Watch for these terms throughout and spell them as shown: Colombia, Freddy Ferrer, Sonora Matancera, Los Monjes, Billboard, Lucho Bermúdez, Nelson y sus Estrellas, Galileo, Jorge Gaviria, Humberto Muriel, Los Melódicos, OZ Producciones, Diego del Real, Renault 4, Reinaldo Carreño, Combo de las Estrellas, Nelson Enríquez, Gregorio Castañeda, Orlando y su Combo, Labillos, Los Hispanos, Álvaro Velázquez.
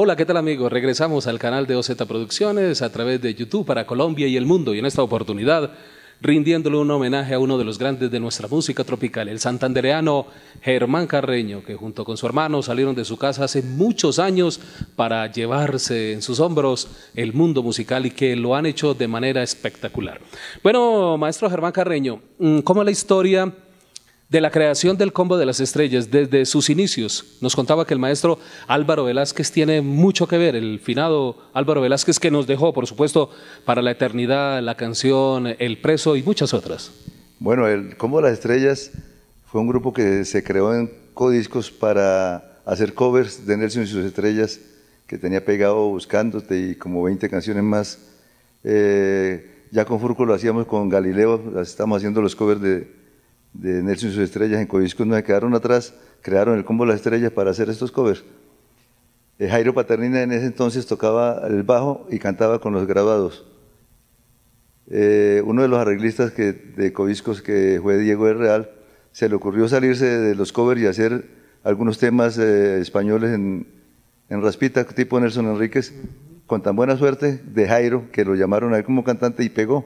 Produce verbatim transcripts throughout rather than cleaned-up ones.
Hola, ¿qué tal amigos? Regresamos al canal de O Z Producciones a través de YouTube para Colombia y el mundo, y en esta oportunidad rindiéndole un homenaje a uno de los grandes de nuestra música tropical, el santandereano Germán Carreño, que junto con su hermano salieron de su casa hace muchos años para llevarse en sus hombros el mundo musical y que lo han hecho de manera espectacular. Bueno, maestro Germán Carreño, ¿cómo es la historia de la creación del Combo de las Estrellas desde sus inicios? Nos contaba que el maestro Álvaro Velázquez tiene mucho que ver, el finado Álvaro Velázquez, que nos dejó, por supuesto, para la eternidad la canción El Preso y muchas otras. Bueno, el Combo de las Estrellas fue un grupo que se creó en Codiscos para hacer covers de Nelson y sus Estrellas, que tenía pegado Buscándote y como veinte canciones más. Eh, ya con Furco lo hacíamos con Galileo, estamos haciendo los covers de de Nelson y sus Estrellas. En Codiscos no se quedaron atrás, crearon el Combo de las Estrellas para hacer estos covers. Eh, Jairo Paternina en ese entonces tocaba el bajo y cantaba con Los Graduados. Eh, uno de los arreglistas que, de Codiscos, que fue Diego del Real, se le ocurrió salirse de los covers y hacer algunos temas eh, españoles en, en raspita, tipo Nelson Enríquez, con tan buena suerte de Jairo que lo llamaron a él como cantante y pegó.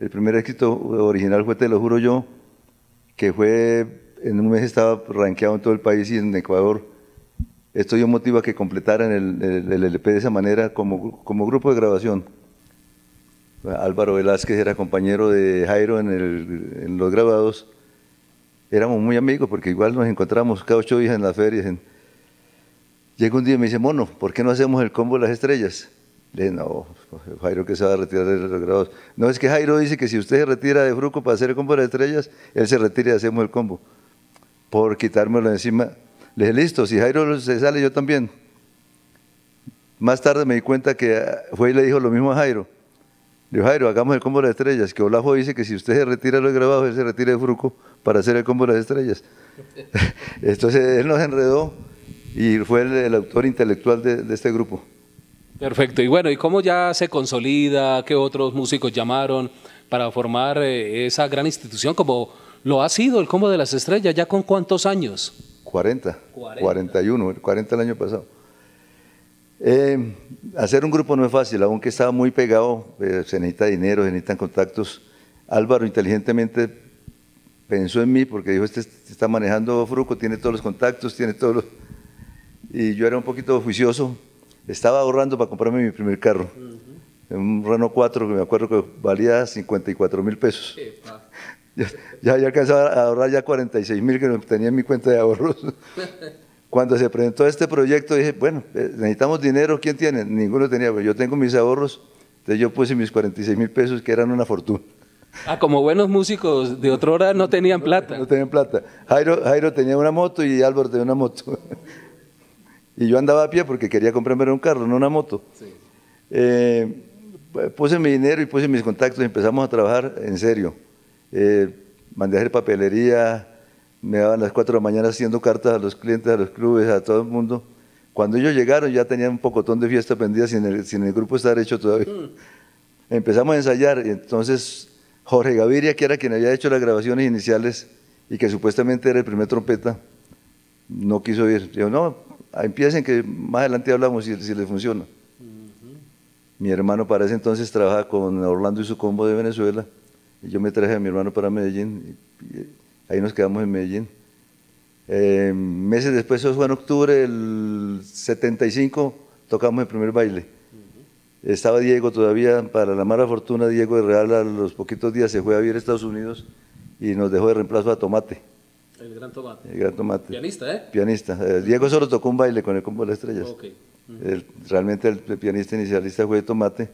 El primer éxito original fue Te lo juro yo, que fue, en un mes estaba rankeado en todo el país y en Ecuador. Esto dio motivo a que completaran el, el, el L P de esa manera como, como grupo de grabación. Álvaro Velázquez era compañero de Jairo en, el, en Los Grabados. Éramos muy amigos porque igual nos encontramos cada ocho días en las ferias. En... Llega un día y me dice, mono, ¿por qué no hacemos el Combo de las Estrellas? Le dije, no, Jairo que se va a retirar de Los Grabados. No, es que Jairo dice que si usted se retira de Furco para hacer el Combo de las Estrellas, él se retira y hacemos el combo. Por quitármelo encima, le dije, listo, si Jairo se sale, yo también. Más tarde me di cuenta que fue y le dijo lo mismo a Jairo. Le dijo, Jairo, hagamos el Combo de las Estrellas, que Olafo dice que si usted se retira de Los Grabados, él se retira de Furco para hacer el Combo de las Estrellas. Entonces él nos enredó y fue el, el autor intelectual de, de este grupo. Perfecto. Y bueno, ¿y cómo ya se consolida? ¿Qué otros músicos llamaron para formar eh, esa gran institución como lo ha sido el Combo de las Estrellas? ¿Ya con cuántos años? cuarenta, cuarenta. cuarenta y uno, cuarenta el año pasado. Eh, hacer un grupo no es fácil, aunque estaba muy pegado, eh, se necesita dinero, se necesitan contactos. Álvaro inteligentemente pensó en mí porque dijo, este está manejando Furco, tiene todos los contactos, tiene todos los... Y yo era un poquito juicioso. Estaba ahorrando para comprarme mi primer carro, uh-huh. un Renault cuatro que me acuerdo que valía cincuenta y cuatro mil pesos. ya, ya, ya alcanzaba a ahorrar ya cuarenta y seis mil que tenía en mi cuenta de ahorros. Cuando se presentó este proyecto dije, bueno, necesitamos dinero, ¿quién tiene? Ninguno tenía, pero yo tengo mis ahorros, entonces yo puse mis cuarenta y seis mil pesos que eran una fortuna. Ah, como buenos músicos de otra hora no tenían plata. No, no tenían plata. Jairo, Jairo tenía una moto y Álvaro tenía una moto. Y yo andaba a pie porque quería comprarme un carro, no una moto. Sí. Eh, puse mi dinero y puse mis contactos y empezamos a trabajar en serio. Eh, mandé a hacer papelería, me daban las cuatro de la mañana haciendo cartas a los clientes, a los clubes, a todo el mundo. Cuando ellos llegaron ya tenían un pocotón de fiesta pendida sin el, sin el grupo estar hecho todavía. Mm. Empezamos a ensayar y entonces Jorge Gaviria, que era quien había hecho las grabaciones iniciales y que supuestamente era el primer trompeta, no quiso ir. Yo, no, empiecen que más adelante hablamos si, si les funciona. Uh-huh. Mi hermano para ese entonces trabajaba con Orlando y su Combo de Venezuela y yo me traje a mi hermano para Medellín y, y ahí nos quedamos en Medellín. Eh, meses después, eso fue en octubre del setenta y cinco, tocamos el primer baile. Uh-huh. Estaba Diego todavía, para la mala fortuna Diego del Real a los poquitos días se fue a vivir a Estados Unidos y nos dejó de reemplazo a Tomate. El gran Tomate. El gran Tomate. Pianista, ¿eh? Pianista. Diego solo tocó un baile con el Combo de las Estrellas. Okay. Uh-huh. el, realmente el pianista inicialista fue Tomate.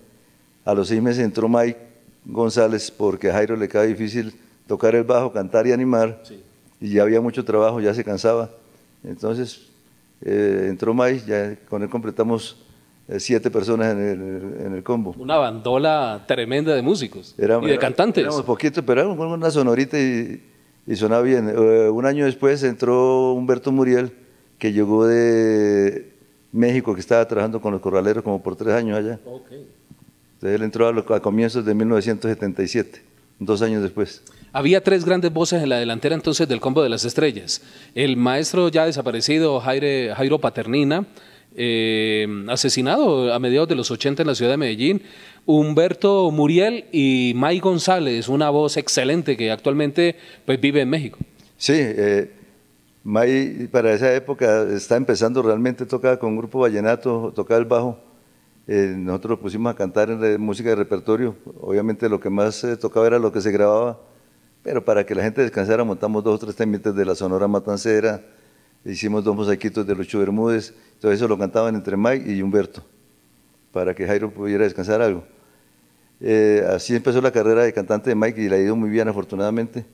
A los seis meses entró Mike González porque a Jairo le quedaba difícil tocar el bajo, cantar y animar. Sí. Y ya había mucho trabajo, ya se cansaba. Entonces eh, entró Mike, ya con él completamos siete personas en el, en el combo. Una bandola tremenda de músicos éramos, y de cantantes. Éramos poquitos, pero éramos una sonorita y... y sonaba bien. Uh, un año después entró Humberto Muriel, que llegó de México, que estaba trabajando con los corraleros como por tres años allá. Okay. Entonces él entró a, los, a comienzos de mil novecientos setenta y siete, dos años después. Había tres grandes voces en la delantera entonces del Combo de las Estrellas. El maestro ya desaparecido Jairo, Jairo Paternina, eh, asesinado a mediados de los ochenta en la ciudad de Medellín, Humberto Muriel y Mike González, una voz excelente que actualmente pues vive en México. Sí, eh, May para esa época está empezando realmente, tocaba con un grupo vallenato, tocaba el bajo. Eh, nosotros lo pusimos a cantar en la música de repertorio, obviamente lo que más eh, tocaba era lo que se grababa, pero para que la gente descansara montamos dos o tres temitas de la Sonora Matancera, hicimos dos mosaiquitos de Lucho Bermúdez, todo eso lo cantaban entre Mike y Humberto, para que Jairo pudiera descansar algo. Eh, así empezó la carrera de cantante de Mike y la ha ido muy bien afortunadamente.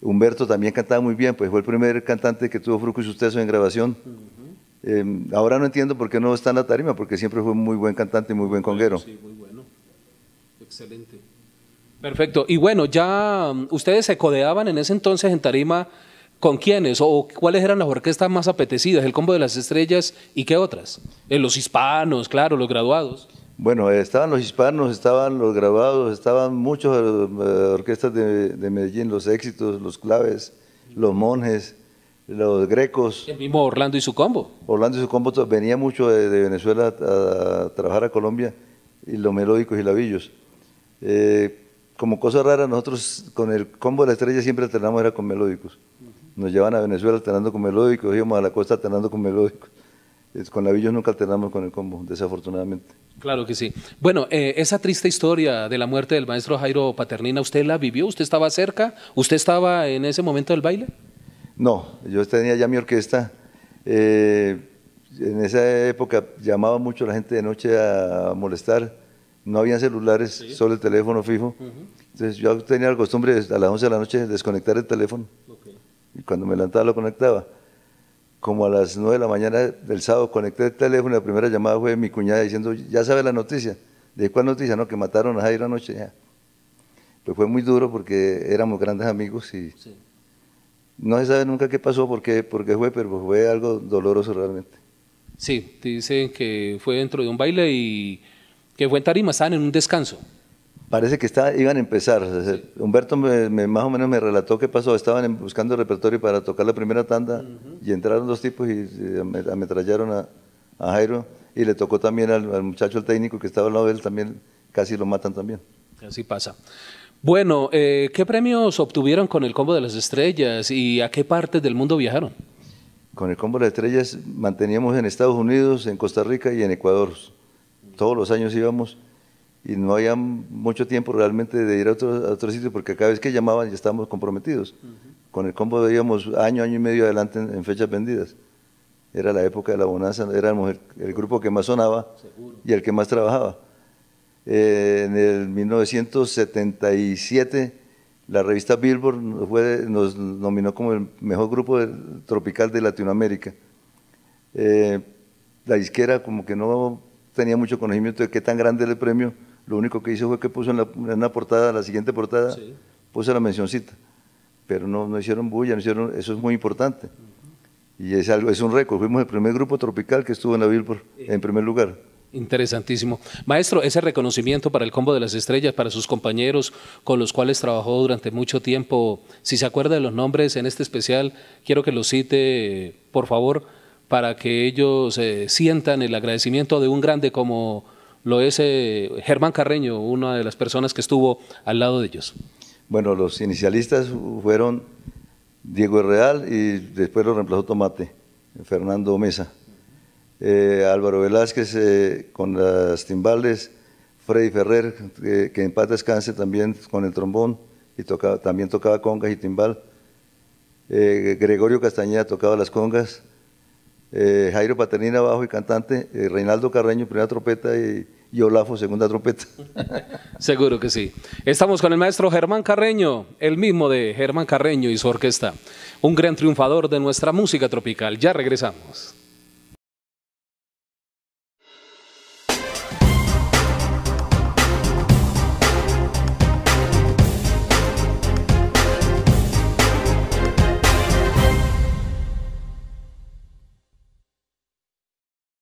Humberto también cantaba muy bien, pues fue el primer cantante que tuvo Furco y sus Tesos en grabación. Uh-huh. eh, ahora no entiendo por qué no está en la tarima, porque siempre fue muy buen cantante y muy buen conguero. Sí, muy bueno, excelente. Perfecto, y bueno, ya ustedes se codeaban en ese entonces en tarima, ¿con quiénes o cuáles eran las orquestas más apetecidas? El Combo de las Estrellas y qué otras, eh, Los Hispanos, claro, Los Graduados. Bueno, estaban Los Hispanos, estaban Los Graduados, estaban muchas orquestas de, de Medellín, Los Éxitos, Los Claves, Los Monjes, Los Grecos. El mismo Orlando y su Combo. Orlando y su Combo venía mucho de, de Venezuela a, a trabajar a Colombia, y Los Melódicos y Labillos. Eh, como cosa rara, nosotros con el Combo de la Estrella siempre alternamos, era con Melódicos. Nos llevan a Venezuela alternando con Melódicos, íbamos a la costa alternando con Melódicos. Con Labillos nunca alternamos con el Combo, desafortunadamente. Claro que sí. Bueno, eh, esa triste historia de la muerte del maestro Jairo Paternina, ¿usted la vivió? ¿Usted estaba cerca? ¿Usted estaba en ese momento del baile? No, yo tenía ya mi orquesta. Eh, en esa época llamaba mucho la gente de noche a molestar. No habían celulares, sí, solo el teléfono fijo. Uh-huh. Entonces yo tenía la costumbre a las once de la noche desconectar el teléfono. Okay. Y cuando me levantaba lo conectaba. Como a las nueve de la mañana del sábado conecté el teléfono, la primera llamada fue de mi cuñada diciendo, ya sabe la noticia. ¿De cuál noticia? No, que mataron a Jairo anoche. Ya. Pues fue muy duro porque éramos grandes amigos y sí, no se sabe nunca qué pasó, por qué, por qué fue, pero fue algo doloroso realmente. Sí, dicen que fue dentro de un baile y que fue en tarima, estaban en un descanso. Parece que está, iban a empezar. O sea, sí. Humberto me, me, más o menos me relató qué pasó. Estaban buscando el repertorio para tocar la primera tanda. Uh-huh. Y entraron dos tipos y, y ametrallaron a, a Jairo. Y le tocó también al, al muchacho, el técnico que estaba al lado de él, también casi lo matan también. Así pasa. Bueno, eh, ¿qué premios obtuvieron con el Combo de las Estrellas y a qué partes del mundo viajaron? Con el Combo de las Estrellas manteníamos en Estados Unidos, en Costa Rica y en Ecuador. Todos los años íbamos. Y no había mucho tiempo realmente de ir a otro, a otro sitio, porque cada vez que llamaban ya estábamos comprometidos. Uh-huh. Con el Combo íbamos año, año y medio adelante en, en fechas vendidas. Era la época de la bonanza, éramos el, el grupo que más sonaba. Seguro. Y el que más trabajaba. Eh, en el mil novecientos setenta y siete la revista Billboard fue, nos nominó como el mejor grupo tropical de Latinoamérica. Eh, la disquera como que no tenía mucho conocimiento de qué tan grande era el premio. Lo único que hizo fue que puso en, la, en una portada, la siguiente portada, sí, puso la mencioncita, pero no, no hicieron bulla, no hicieron, eso es muy importante. Uh-huh. Y es, algo, es un récord, fuimos el primer grupo tropical que estuvo en la Billboard, eh, en primer lugar. Interesantísimo. Maestro, ese reconocimiento para el Combo de las Estrellas, para sus compañeros con los cuales trabajó durante mucho tiempo, si se acuerda de los nombres en este especial, quiero que los cite, por favor, para que ellos eh, sientan el agradecimiento de un grande como lo es eh, Germán Carreño, una de las personas que estuvo al lado de ellos. Bueno, los inicialistas fueron Diego del Real y después lo reemplazó Tomate, Fernando Mesa, eh, Álvaro Velázquez eh, con las timbales, Freddy Ferrer, eh, que en paz descanse, también con el trombón, y tocaba, también tocaba congas y timbal, eh, Gregorio Castañeda tocaba las congas, Eh, Jairo Paternina, bajo y cantante, eh, Reinaldo Carreño, primera trompeta, y, y Olafo, segunda trompeta. Seguro que sí. Estamos con el maestro Germán Carreño, el mismo de Germán Carreño y su orquesta, un gran triunfador de nuestra música tropical. Ya regresamos.